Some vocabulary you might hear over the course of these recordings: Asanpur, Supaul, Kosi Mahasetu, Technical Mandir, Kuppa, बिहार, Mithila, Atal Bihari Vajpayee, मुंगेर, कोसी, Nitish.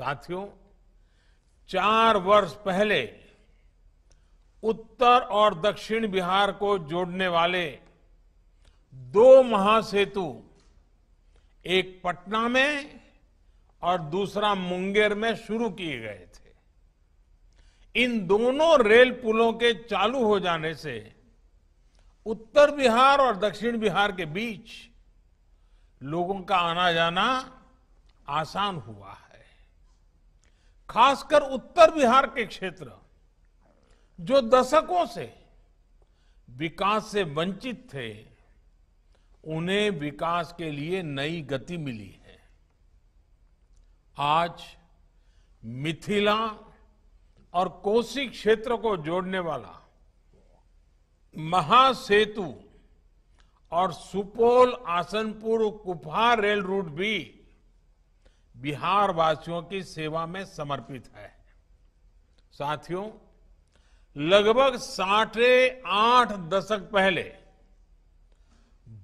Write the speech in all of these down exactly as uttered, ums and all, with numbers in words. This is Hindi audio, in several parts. साथियों, चार वर्ष पहले उत्तर और दक्षिण बिहार को जोड़ने वाले दो महासेतु, एक पटना में और दूसरा मुंगेर में शुरू किए गए थे। इन दोनों रेल पुलों के चालू हो जाने से उत्तर बिहार और दक्षिण बिहार के बीच लोगों का आना जाना आसान हुआ है। खासकर उत्तर बिहार के क्षेत्र जो दशकों से विकास से वंचित थे, उन्हें विकास के लिए नई गति मिली है। आज मिथिला और कोसी क्षेत्र को जोड़ने वाला महासेतु और सुपौल, आसनपुर, कुप्पा रेल रूट भी बिहार वासियों की सेवा में समर्पित है। साथियों, लगभग साढ़े आठ दशक पहले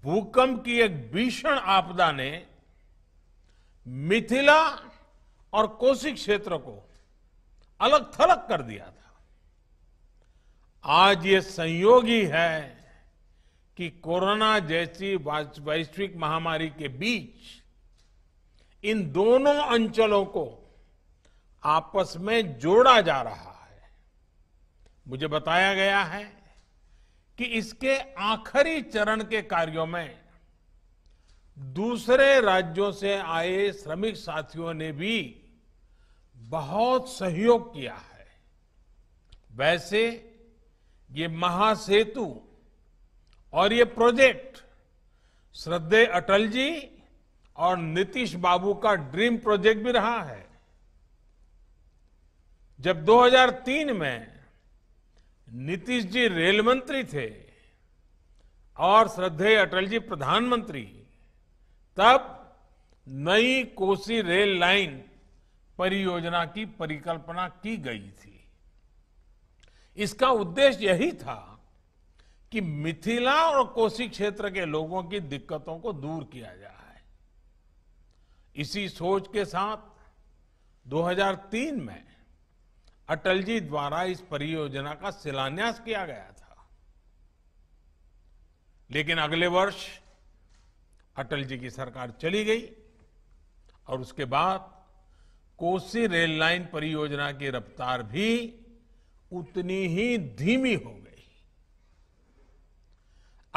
भूकंप की एक भीषण आपदा ने मिथिला और कोसी क्षेत्र को अलग थलग कर दिया था। आज ये संयोग ही है कि कोरोना जैसी वैश्विक महामारी के बीच इन दोनों अंचलों को आपस में जोड़ा जा रहा है। मुझे बताया गया है कि इसके आखिरी चरण के कार्यों में दूसरे राज्यों से आए श्रमिक साथियों ने भी बहुत सहयोग किया है। वैसे ये महासेतु और ये प्रोजेक्ट श्रद्धेय अटल जी और नीतीश बाबू का ड्रीम प्रोजेक्ट भी रहा है। जब दो हज़ार तीन में नीतीश जी रेल मंत्री थे और श्रद्धेय अटल जी प्रधानमंत्री, तब नई कोसी रेल लाइन परियोजना की परिकल्पना की गई थी। इसका उद्देश्य यही था कि मिथिला और कोसी क्षेत्र के लोगों की दिक्कतों को दूर किया जाए। इसी सोच के साथ दो हज़ार तीन में अटल जी द्वारा इस परियोजना का शिलान्यास किया गया था। लेकिन अगले वर्ष अटल जी की सरकार चली गई और उसके बाद कोसी रेल लाइन परियोजना की रफ्तार भी उतनी ही धीमी हो गई।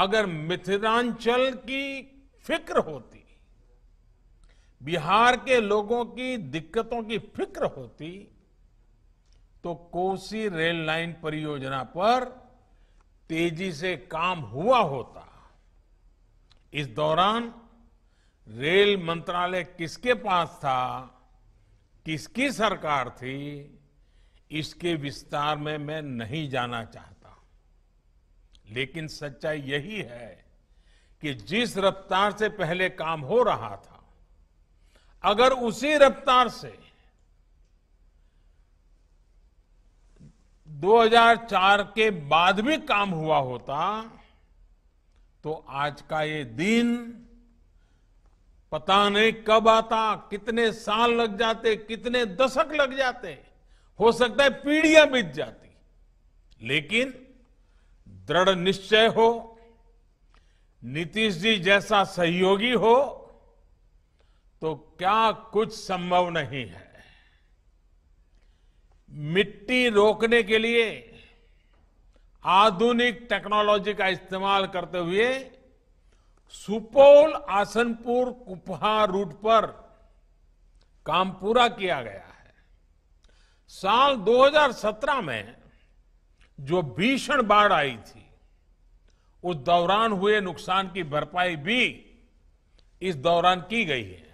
अगर मिथिलांचल की फिक्र होती, बिहार के लोगों की दिक्कतों की फिक्र होती, तो कोसी रेल लाइन परियोजना पर तेजी से काम हुआ होता। इस दौरान रेल मंत्रालय किसके पास था, किसकी सरकार थी, इसके विस्तार में मैं नहीं जाना चाहता। लेकिन सच्चाई यही है कि जिस रफ्तार से पहले काम हो रहा था, अगर उसी रफ्तार से दो हज़ार चार के बाद भी काम हुआ होता, तो आज का ये दिन पता नहीं कब आता, कितने साल लग जाते, कितने दशक लग जाते, हो सकता है पीढ़ियां बीत जाती। लेकिन दृढ़ निश्चय हो, नीतीश जी जैसा सहयोगी हो, तो क्या कुछ संभव नहीं है। मिट्टी रोकने के लिए आधुनिक टेक्नोलॉजी का इस्तेमाल करते हुए सुपौल, आसनपुर, कुप्पा रूट पर काम पूरा किया गया है। साल दो हज़ार सत्रह में जो भीषण बाढ़ आई थी, उस दौरान हुए नुकसान की भरपाई भी इस दौरान की गई है।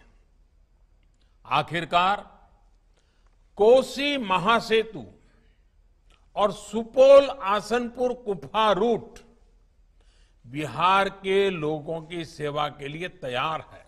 आखिरकार कोसी महासेतु और सुपौल, आसनपुर, कुप्पा रूट बिहार के लोगों की सेवा के लिए तैयार है।